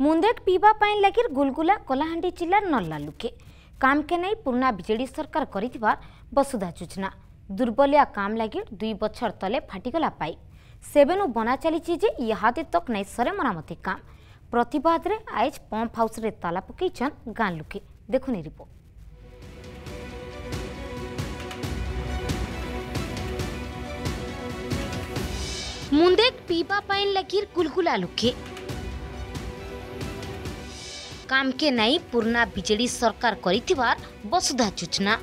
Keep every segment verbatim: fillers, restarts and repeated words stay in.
मुंदेट पीवा पाइन लगिर गुलगुला कलाहांडी जिलार नल्ला लुके काम के नहीं पुर्णा बीजेडी सरकार करिथिबार बसुधा योजना दुर्बलिया काम लगिर दुई बछर तले फाटिगला पाई सेबेनु बना चली जे इहादे तक नहीं सरे मरामती काम प्रतिवाद रे आज पंप हाउस रे ताला पकईछन गां लुके देखुनी रिपोर्ट। मुंदेट पीवा पाइन लगिर गुलगुला लुके काम के नहीं पुर्णा बीजेडी सरकार करिथिबार बसुधा योजना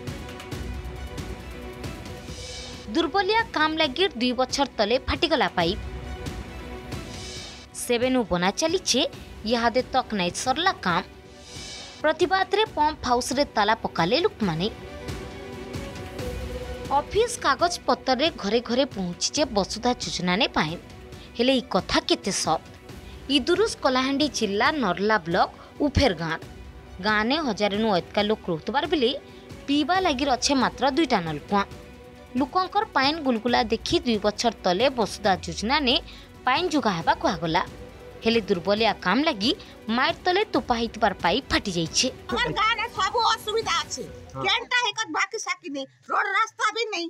दुर्बलिया काम लगिर दुई बछर तले फाटिगला पाइप सेबेनु बना चलीचे इहादे तक नहीं सरला काम प्रतिवाद रे पंप हाउस रे ताला पकाले लोक माने ऑफिस कागज पत्र रे घरे घरे पहुंचीचे बसुधा योजना ने पाए हेले ई कथा केते सब इदुरुस कलाहांडी जिला नरला ब्लॉक उफेर गाँ गाँ ने हजार नु अतका लोक रोकतबार बेले पीवा लगिर अच्छे मात्र दुईटा नलकुआ लुकंकर पाइन गुलगुला देखी दुई बछर तले बसुधा योजना ने पाइन जुगाहबा कहगला हेले दुर्बलिया काम लगी माइट तले तुपा हितबार पाइप फाटी जाइछे। हमर गाँ ने सब असुविधा अछि केनता हेकत बाकी साकी नै रोड रास्ता भी नै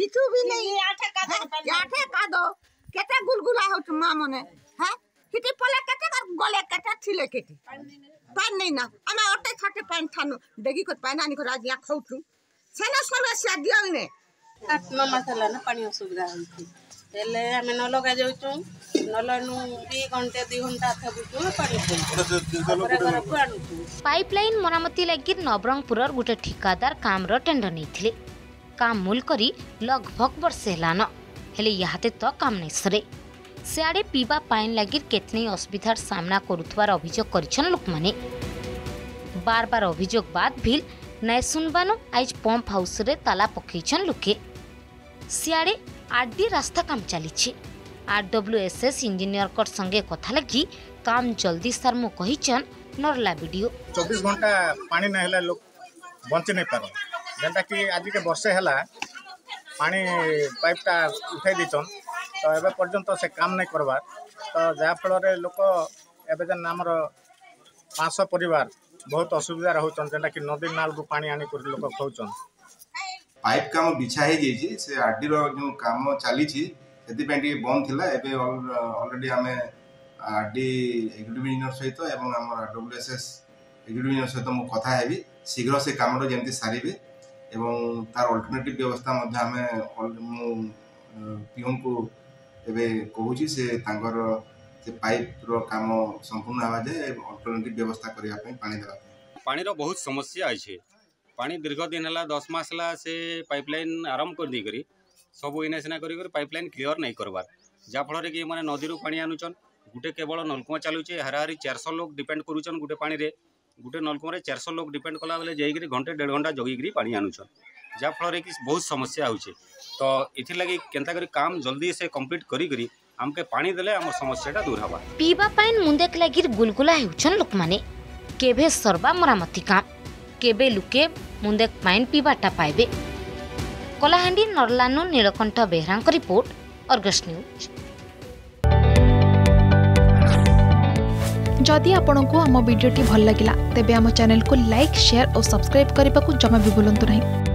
किछु भी नै आठे कादो आठे कादो केते गुलगुला होत मामो ने ह किते पले केते गले केते थिले केते पाइन नै ना हम ओटे छटे पाइन थानो डेगी को पाइन आनी को राज या खौथु सेना समस्या दियल ने आत्मा मसाला ना पानी असुविधा होती हेले हमें न लगा जाउचू नलनु दो घंटे दो घंटा थबुचू पानी पाइपलाइन मरामती लागि नवरंगपुर गुटे ठिकादार काम रो टेंडर नैथिले काम मूल करी लगभग वर्ष हेलान हेले यहाते तो काम नै सरे सेआडे पीवा पाइन लागि केतनी असुविधार सामना करूथवार अभियोग करिछन लोक माने बार बार अभियोग बाद भी नए सुनबानो आज पंप हाउस रे ताला पकईन लुके सियाड़े आरडी रास्ता काम चली आरडब्ल्यूएसएस इंजीनियर कर संगे कथा लगी काम जल्दी सर मु कहिचन नरला वीडियो चौबीस घंटा पानी न हला लोग बंचे नहीं पारो जंता कि आज के वर्षे हला पानी पाइपटा उठाई दिचन तो एबे पर्यंत से काम नहीं करबार तो जा फल रे लोक एबे जन हमर पाँच सौ परिवार बहुत असुविधा रहउछन जेंटा कि नदी नाल को पानी आनी कर लोक खौछन पाइप काम बिछा हे जेछि से आरडी रो जो काम चाली छि सेति पेंटी बंद थिला एबे ऑलरेडी हमें आरडी एग्रीमेंट इंजीनियर सहित एवं हमर डब्ल्यूएसएस एग्रीमेंट इंजीनियर सहित मु कथा हेबी शीघ्र से काम रो जेंति सारिबे एवं तार अल्टरनेटिव व्यवस्था मध्ये हमें पीएम को एबे कहउछि से तांगर से पाइप रो काम संपूर्ण हवा जे अल्टरनेटिव व्यवस्था करिया पई पानी देला पानी रो बहुत समस्या आइ छे पानी दीर्घ दिन हला दस मास हला से पाइपलाइन आरंभ कर दी करी सब इना सेना करी कर पाइपलाइन क्लियर नहीं करबार जा फल रे कि माने नदी रो पानी आनुचन गुटे केवल नलकुआ चालू छे हराहरी चार सौ लोग डिपेंड करूचन गुटे पानी रे गुटे नलकुआ रे चार सौ लोग डिपेंड कला बेले जेई करी घंटे डेढ़ घंटा जगी करी पानी आनुचन जा फल रे कि बहुत समस्या होउ छे तो इथि लागि केनता करी काम जल्दी से कंप्लीट करी करी हमके पानी देले हमर समस्याटा दूर हवा पीवा पाइन मुंदेक लागिर गुलगुला हेउछन लोक माने केबे सरबा मरामती काम केबे लुके मुंदेक पाइन पीवाटा पाइबे। कलाहांडी नरलानु नीलकंठ बेहरांक रिपोर्ट अर्गस न्यूज। जदि आपनको हम वीडियो टी भल लागिला तेबे हम चैनल को लाइक शेयर और सब्सक्राइब करबा को जमा भी भूलंतु नहीं।